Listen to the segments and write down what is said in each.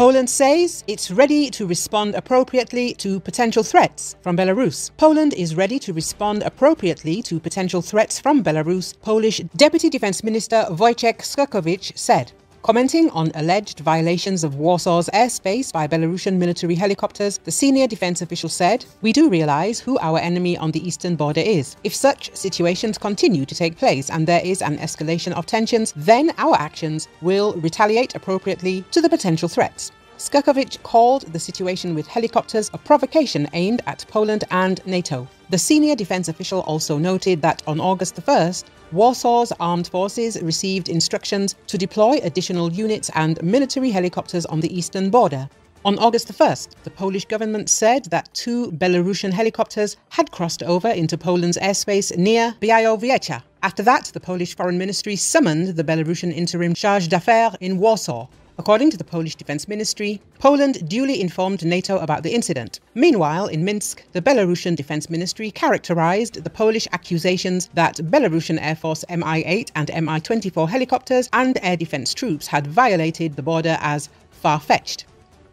Poland says it's ready to respond appropriately to potential threats from Belarus. Poland is ready to respond appropriately to potential threats from Belarus, Polish Deputy Defense Minister Wojciech Skokowicz said. Commenting on alleged violations of Warsaw's airspace by Belarusian military helicopters, the senior defense official said, "We do realize who our enemy on the eastern border is. If such situations continue to take place and there is an escalation of tensions, then our actions will retaliate appropriately to the potential threats." Skokowicz called the situation with helicopters a provocation aimed at Poland and NATO. The senior defense official also noted that on August 1st, Warsaw's armed forces received instructions to deploy additional units and military helicopters on the eastern border. On August 1st, the Polish government said that two Belarusian helicopters had crossed over into Poland's airspace near Białowieża. After that, the Polish Foreign Ministry summoned the Belarusian interim charge d'affaires in Warsaw. According to the Polish Defense Ministry, Poland duly informed NATO about the incident. Meanwhile, in Minsk, the Belarusian Defense Ministry characterized the Polish accusations that Belarusian Air Force Mi-8 and Mi-24 helicopters and air defense troops had violated the border as far-fetched.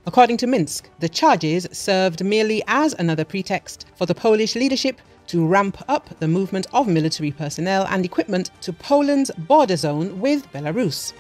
According to Minsk, the charges served merely as another pretext for the Polish leadership to ramp up the movement of military personnel and equipment to Poland's border zone with Belarus.